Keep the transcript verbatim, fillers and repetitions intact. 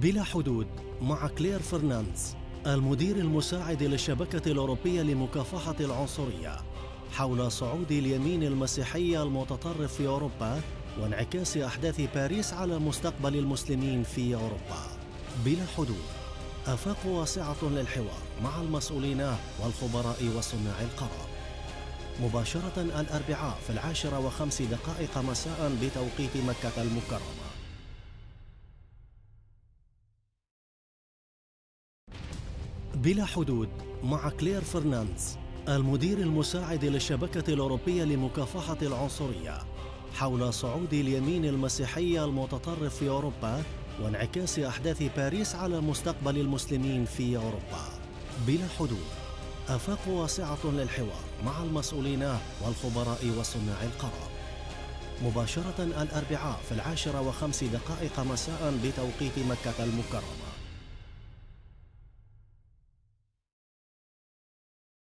بلا حدود مع كلير فرناندز المدير المساعد للشبكة الأوروبية لمكافحة العنصرية حول صعود اليمين المسيحي المتطرف في أوروبا وانعكاس أحداث باريس على مستقبل المسلمين في أوروبا. بلا حدود، آفاق واسعة للحوار مع المسؤولين والخبراء وصناع القرار. مباشرة الأربعاء في العاشرة وخمس دقائق مساء بتوقيت مكة المكرمة. بلا حدود مع كلير فرناندز المدير المساعد للشبكة الأوروبية لمكافحة العنصرية حول صعود اليمين المسيحي المتطرف في أوروبا وانعكاس أحداث باريس على مستقبل المسلمين في أوروبا. بلا حدود، آفاق واسعة للحوار مع المسؤولين والخبراء وصناع القرار. مباشرة الأربعاء في العاشرة وخمس دقائق مساء بتوقيت مكة المكرمة.